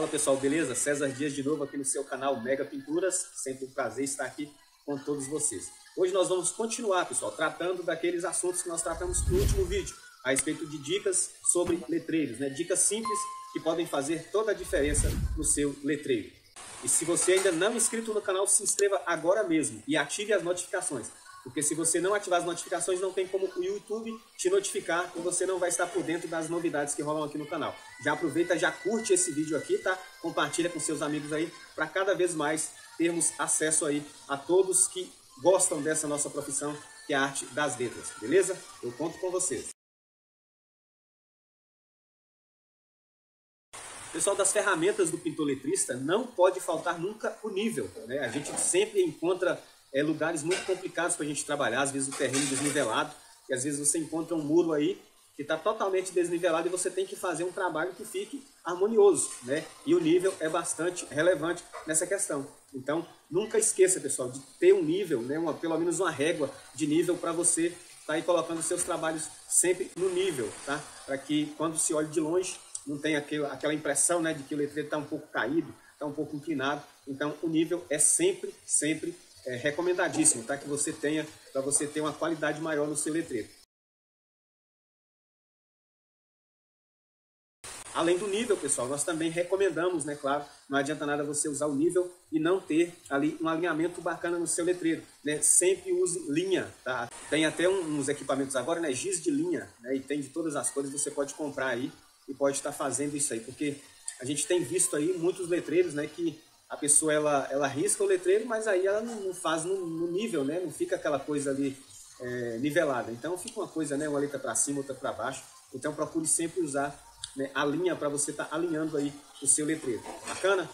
Fala pessoal, beleza? César Dias de novo aqui no seu canal Mega Pinturas, sempre um prazer estar aqui com todos vocês. Hoje nós vamos continuar, pessoal, tratando daqueles assuntos que nós tratamos no último vídeo, a respeito de dicas sobre letreiros, né? Dicas simples que podem fazer toda a diferença no seu letreiro. E se você ainda não é inscrito no canal, se inscreva agora mesmo e ative as notificações. Porque se você não ativar as notificações, não tem como o YouTube te notificar e você não vai estar por dentro das novidades que rolam aqui no canal. Já aproveita, já curte esse vídeo aqui, tá? Compartilha com seus amigos aí, para cada vez mais termos acesso aí a todos que gostam dessa nossa profissão, que é a arte das letras, beleza? Eu conto com vocês. Pessoal, das ferramentas do pintor-letrista, não pode faltar nunca o nível, né? A gente sempre encontra lugares muito complicados para a gente trabalhar, às vezes o terreno desnivelado, e às vezes você encontra um muro aí que está totalmente desnivelado e você tem que fazer um trabalho que fique harmonioso, né? E o nível é bastante relevante nessa questão. Então, nunca esqueça, pessoal, de ter um nível, né? Pelo menos uma régua de nível para você estar aí colocando seus trabalhos sempre no nível, tá? Para que quando se olhe de longe, não tenha aquela impressão, né, de que o letreiro está um pouco caído, está um pouco inclinado. Então, o nível é sempre é recomendadíssimo, tá? Que você tenha, para você ter uma qualidade maior no seu letreiro. Além do nível, pessoal, nós também recomendamos, né, claro, não adianta nada você usar o nível e não ter ali um alinhamento bacana no seu letreiro, né? Sempre use linha, tá? Tem até uns equipamentos agora, né, giz de linha, né, e tem de todas as cores, você pode comprar aí e pode estar fazendo isso aí, porque a gente tem visto aí muitos letreiros, né, que a pessoa ela risca o letreiro, mas aí ela não faz no nível, né? Não fica aquela coisa ali nivelada. Então fica uma coisa, né? Uma letra para cima, outra para baixo. Então procure sempre usar, né, a linha para você estar alinhando aí o seu letreiro. Bacana?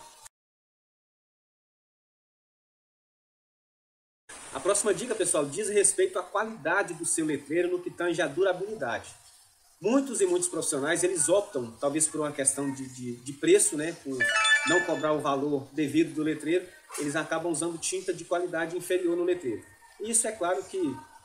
A próxima dica, pessoal, diz respeito à qualidade do seu letreiro no que tange à durabilidade. Muitos profissionais, eles optam, talvez por uma questão de preço, né? Por não cobrar o valor devido do letreiro, eles acabam usando tinta de qualidade inferior no letreiro. E isso é claro que,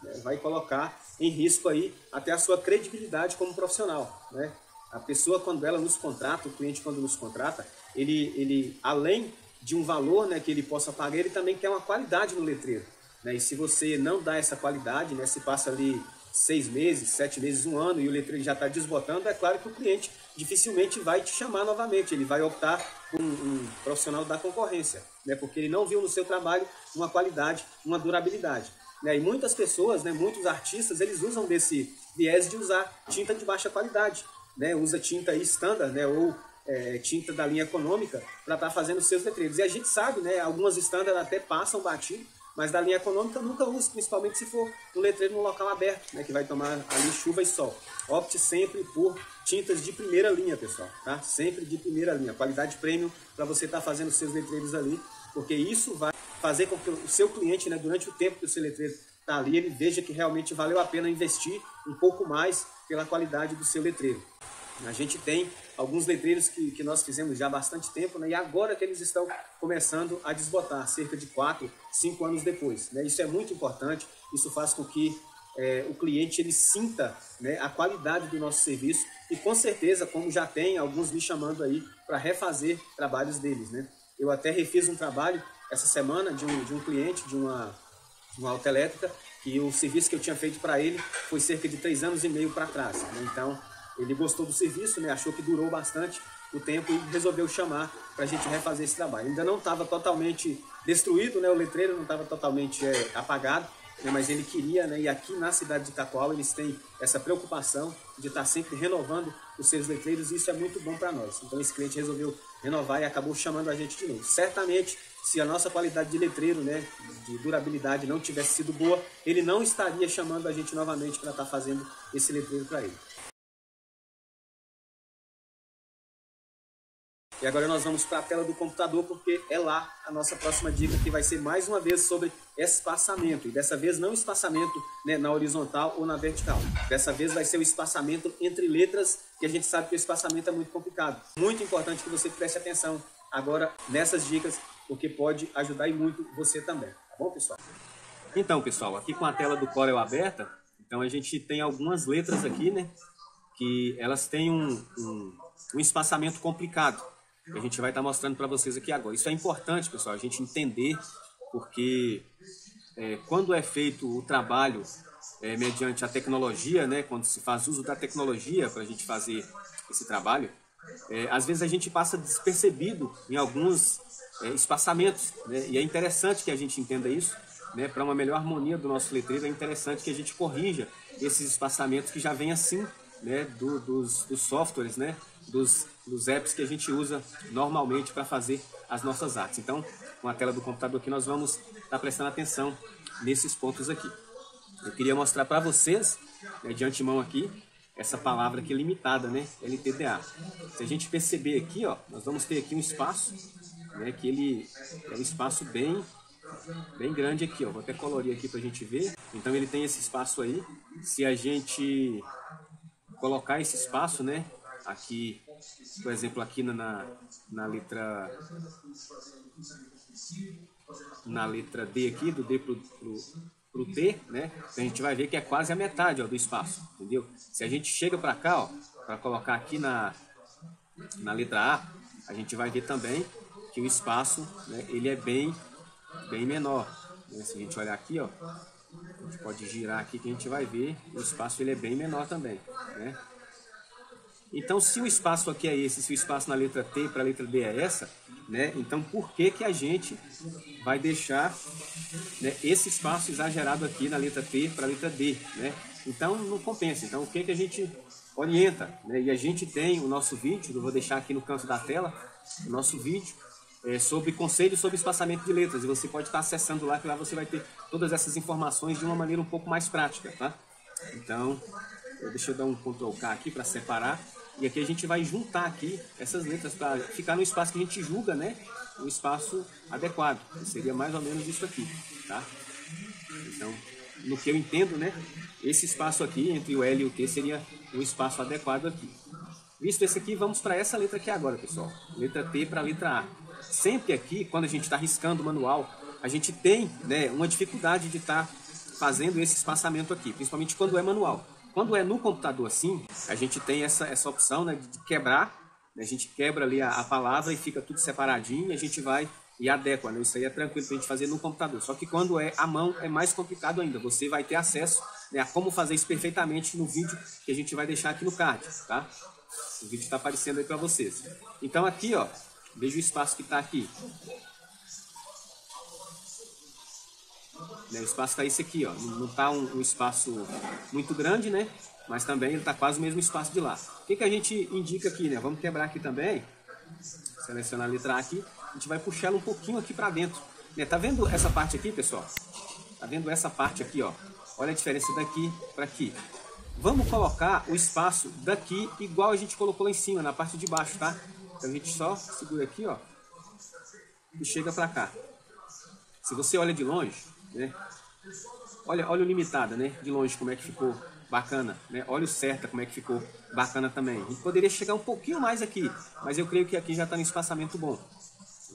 né, vai colocar em risco aí até a sua credibilidade como profissional, né? A pessoa, quando ela nos contrata, o cliente quando nos contrata, ele além de um valor, né, que ele possa pagar, ele também quer uma qualidade no letreiro, né? E se você não dá essa qualidade, né, se passa ali 6 meses, 7 meses, 1 ano e o letreiro já está desbotando, é claro que o cliente dificilmente vai te chamar novamente, ele vai optar por um profissional da concorrência, né? Porque ele não viu no seu trabalho uma qualidade, uma durabilidade, né? E muitas pessoas, né, muitos artistas, eles usam desse viés de usar tinta de baixa qualidade, né? Usa tinta standard, né, ou tinta da linha econômica para estar fazendo seus letreiros. E a gente sabe, né, algumas standard até passam batido, mas da linha econômica nunca use, principalmente se for um letreiro num local aberto, né, que vai tomar ali chuva e sol. Opte sempre por tintas de primeira linha, pessoal, tá? Sempre de primeira linha, qualidade premium, para você estar fazendo seus letreiros ali, porque isso vai fazer com que o seu cliente, né, durante o tempo que o seu letreiro está ali, ele veja que realmente valeu a pena investir um pouco mais pela qualidade do seu letreiro. A gente tem alguns letreiros que nós fizemos já há bastante tempo, né? E agora que eles estão começando a desbotar, cerca de 4, 5 anos depois, né? Isso é muito importante, isso faz com que o cliente ele sinta, né, a qualidade do nosso serviço e com certeza, como já tem alguns me chamando aí para refazer trabalhos deles, né? Eu até refiz um trabalho essa semana de um cliente, de uma autoelétrica, que o serviço que eu tinha feito para ele foi cerca de 3 anos e meio para trás, né? Então, ele gostou do serviço, né? Achou que durou bastante o tempo e resolveu chamar para a gente refazer esse trabalho. Ainda não estava totalmente destruído, né? O letreiro não estava totalmente apagado, né? Mas ele queria, né? E aqui na cidade de Itacoal eles têm essa preocupação de estar sempre renovando os seus letreiros e isso é muito bom para nós. Então esse cliente resolveu renovar e acabou chamando a gente de novo. Certamente, se a nossa qualidade de letreiro, né, de durabilidade não tivesse sido boa, ele não estaria chamando a gente novamente para estar fazendo esse letreiro para ele. E agora nós vamos para a tela do computador, porque é lá a nossa próxima dica, que vai ser mais uma vez sobre espaçamento. E dessa vez não espaçamento, né, na horizontal ou na vertical. Dessa vez vai ser o espaçamento entre letras, que a gente sabe que o espaçamento é muito complicado. Muito importante que você preste atenção agora nessas dicas, porque pode ajudar e muito você também. Tá bom, pessoal? Então, pessoal, aqui com a tela do Corel aberta, então a gente tem algumas letras aqui, né, que elas têm um espaçamento complicado. que a gente vai estar mostrando para vocês aqui agora. Isso é importante, pessoal, a gente entender, porque quando é feito o trabalho mediante a tecnologia, né, quando se faz uso da tecnologia para a gente fazer esse trabalho, às vezes a gente passa despercebido em alguns espaçamentos, né, e é interessante que a gente entenda isso, né, para uma melhor harmonia do nosso letreiro. É interessante que a gente corrija esses espaçamentos que já vem assim, né, dos softwares, né, dos apps que a gente usa normalmente para fazer as nossas artes. Então, com a tela do computador aqui, nós vamos estar prestando atenção nesses pontos aqui. Eu queria mostrar para vocês, né, de antemão aqui, essa palavra aqui limitada, né, LTDA. Se a gente perceber aqui, ó, nós vamos ter aqui um espaço, né, que ele é um espaço bem grande aqui, ó. Vou até colorir aqui para a gente ver. Então ele tem esse espaço aí. Se a gente colocar esse espaço, né, aqui, por exemplo, aqui na letra D aqui, do D pro T, né, a gente vai ver que é quase a metade, ó, do espaço, entendeu? Se a gente chega para cá, ó, para colocar aqui na letra A, a gente vai ver também que o espaço, né, ele é bem menor, né? Se a gente olhar aqui, ó, a gente pode girar aqui que a gente vai ver o espaço, ele é bem menor também, né? Então, se o espaço aqui é esse, se o espaço na letra T para a letra D é essa, né, então por que que a gente vai deixar, né, esse espaço exagerado aqui na letra T para a letra D, né? Então não compensa. Então o que que a gente orienta, né? E a gente tem o nosso vídeo, eu vou deixar aqui no canto da tela, o nosso vídeo sobre conselhos sobre espaçamento de letras, e você pode estar acessando lá, que lá você vai ter todas essas informações de uma maneira um pouco mais prática, tá? Então, deixa eu dar um Ctrl K aqui para separar, e aqui a gente vai juntar aqui essas letras para ficar no espaço que a gente julga, né, um espaço adequado. Seria mais ou menos isso aqui, tá? Então, no que eu entendo, né, esse espaço aqui entre o L e o T seria um espaço adequado aqui. Visto esse aqui, vamos para essa letra aqui agora, pessoal. Letra T para a letra A. Sempre aqui, quando a gente está riscando o manual, a gente tem, né, uma dificuldade de estar fazendo esse espaçamento aqui, principalmente quando é manual. Quando é no computador assim, a gente tem essa opção, né, de quebrar, né, a gente quebra ali a palavra e fica tudo separadinho, a gente vai e adequa, né? Isso aí é tranquilo para a gente fazer no computador. Só que quando é à mão é mais complicado ainda, você vai ter acesso, né, a como fazer isso perfeitamente no vídeo que a gente vai deixar aqui no card, tá? O vídeo está aparecendo aí para vocês. Então aqui, ó, veja o espaço que está aqui. O espaço está esse aqui, ó. Não está um espaço muito grande, né? Mas também ele está quase o mesmo espaço de lá. O que que a gente indica aqui, né? Vamos quebrar aqui também. Selecionar a letra A aqui. A gente vai puxar ela um pouquinho aqui para dentro. Né? Tá vendo essa parte aqui, pessoal? Tá vendo essa parte aqui, ó? Olha a diferença daqui para aqui. Vamos colocar o espaço daqui igual a gente colocou lá em cima, na parte de baixo, tá? Então a gente só segura aqui, ó, e chega para cá. Se você olha de longe, né, olha o limitado, né, de longe como é que ficou bacana, né, olha o certa como é que ficou bacana também. A gente poderia chegar um pouquinho mais aqui, mas eu creio que aqui já está no espaçamento bom.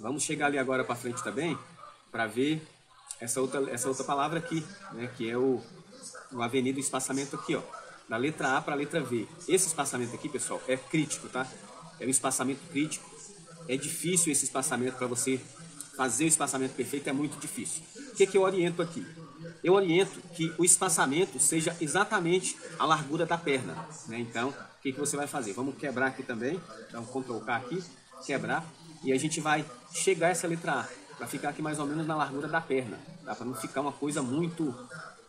Vamos chegar ali agora para frente também, para ver essa outra palavra aqui, né, que é o avenido espaçamento aqui, ó, da letra A para a letra V. Esse espaçamento aqui, pessoal, é crítico, tá? É um espaçamento crítico. É difícil esse espaçamento, para você fazer o espaçamento perfeito é muito difícil. O que que eu oriento aqui? Eu oriento que o espaçamento seja exatamente a largura da perna, né? Então, o que que você vai fazer? Vamos quebrar aqui também. Então, Ctrl K aqui, quebrar. E a gente vai chegar essa letra A, para ficar aqui mais ou menos na largura da perna, tá? Para não ficar uma coisa muito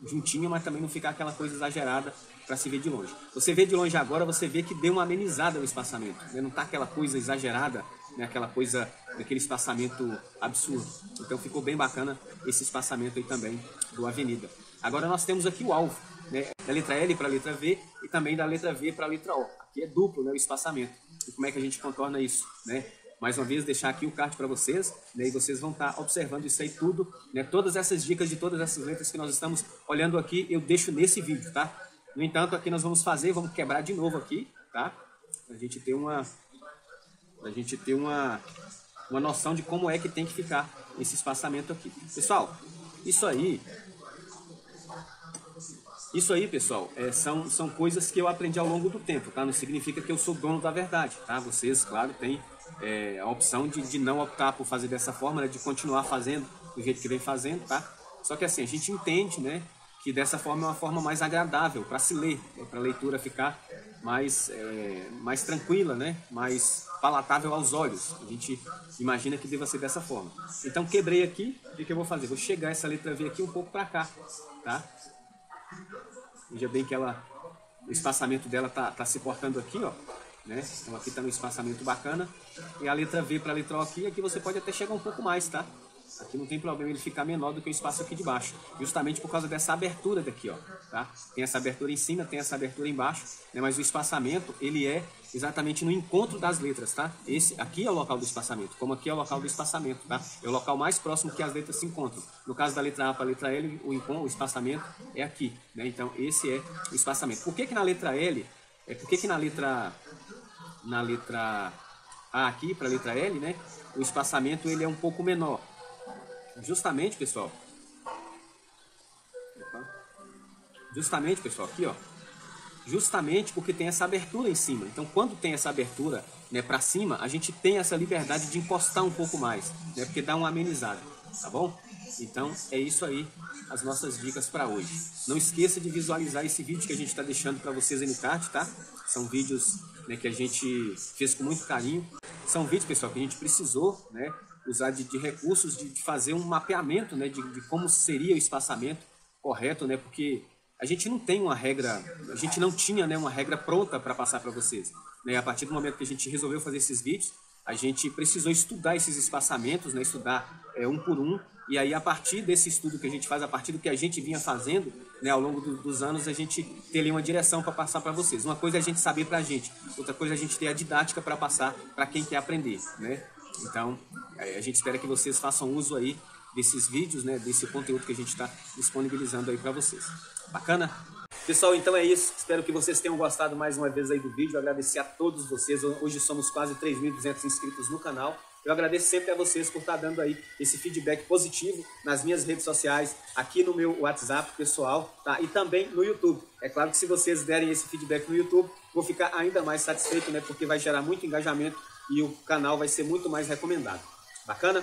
juntinha, mas também não ficar aquela coisa exagerada para se ver de longe. Você vê de longe agora, você vê que deu uma amenizada no espaçamento, né? Não está aquela coisa exagerada, né? Aquela coisa, aquele espaçamento absurdo. Então ficou bem bacana esse espaçamento aí também do avenida. Agora nós temos aqui o alvo, né? Da letra L para a letra V e também da letra V para a letra O. Aqui é duplo, né, o espaçamento. E como é que a gente contorna isso, né? Mais uma vez, deixar aqui o card para vocês, né, e vocês vão estar observando isso aí tudo, né, todas essas dicas de todas essas letras que nós estamos olhando aqui, eu deixo nesse vídeo, tá? No entanto, aqui nós vamos quebrar de novo aqui, tá? Pra gente ter uma noção de como é que tem que ficar esse espaçamento aqui. Pessoal, isso aí, pessoal, são coisas que eu aprendi ao longo do tempo, tá? Não significa que eu sou dono da verdade, tá? Vocês, claro, têm a opção de não optar por fazer dessa forma, né, de continuar fazendo do jeito que vem fazendo, tá? Só que assim, a gente entende, né, que dessa forma é uma forma mais agradável para se ler, né, para a leitura ficar mais tranquila, né, mais palatável aos olhos. A gente imagina que deva ser dessa forma. Então quebrei aqui, o que eu vou fazer? Vou chegar essa letra V aqui um pouco para cá, tá? Veja bem que ela, o espaçamento dela tá se portando aqui, ó, né? Então aqui está um espaçamento bacana. E a letra V para a letra O aqui, aqui você pode até chegar um pouco mais, tá? Aqui não tem problema ele ficar menor do que o espaço aqui de baixo, justamente por causa dessa abertura daqui, ó, tá? Tem essa abertura em cima, tem essa abertura embaixo, né? Mas o espaçamento, ele é exatamente no encontro das letras, tá? Esse aqui é o local do espaçamento, como aqui é o local do espaçamento, tá? É o local mais próximo que as letras se encontram. No caso da letra A para a letra L, o espaçamento é aqui, né? Então esse é o espaçamento. Por que que na letra L, na letra A aqui para a letra L, né, o espaçamento ele é um pouco menor? Justamente, pessoal, aqui, ó, justamente porque tem essa abertura em cima. Então, quando tem essa abertura, né, para cima, a gente tem essa liberdade de encostar um pouco mais, né, porque dá uma amenizada, tá bom? Então, é isso aí, as nossas dicas para hoje. Não esqueça de visualizar esse vídeo que a gente está deixando para vocês aí no card, tá? São vídeos, né, que a gente fez com muito carinho. São vídeos, pessoal, que a gente precisou, né, usar de recursos, de fazer um mapeamento, né, de como seria o espaçamento correto, né, porque a gente não tem uma regra, a gente não tinha, né, uma regra pronta para passar para vocês, né. A partir do momento que a gente resolveu fazer esses vídeos, a gente precisou estudar esses espaçamentos, né, estudar um por um, e aí a partir desse estudo que a gente faz, a partir do que a gente vinha fazendo, né, ao longo dos anos, a gente ter ali uma direção para passar para vocês. Uma coisa é a gente saber para a gente, outra coisa é a gente ter a didática para passar para quem quer aprender, né. Então, a gente espera que vocês façam uso aí desses vídeos, né, desse conteúdo que a gente está disponibilizando aí para vocês. Bacana? Pessoal, então é isso. Espero que vocês tenham gostado mais uma vez aí do vídeo. Eu agradecer a todos vocês. Hoje somos quase 3.200 inscritos no canal. Eu agradeço sempre a vocês por estar dando aí esse feedback positivo nas minhas redes sociais, aqui no meu WhatsApp pessoal, tá? E também no YouTube. É claro que se vocês derem esse feedback no YouTube, vou ficar ainda mais satisfeito, né, porque vai gerar muito engajamento e o canal vai ser muito mais recomendado. Bacana?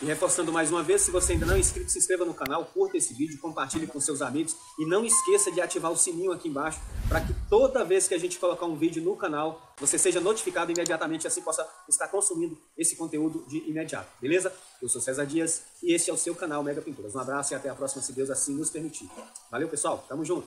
E reforçando mais uma vez, se você ainda não é inscrito, se inscreva no canal, curta esse vídeo, compartilhe com seus amigos e não esqueça de ativar o sininho aqui embaixo para que toda vez que a gente colocar um vídeo no canal, você seja notificado imediatamente e assim possa estar consumindo esse conteúdo de imediato, beleza? Eu sou César Dias e este é o seu canal Mega Pinturas. Um abraço e até a próxima, se Deus assim nos permitir. Valeu, pessoal, tamo junto!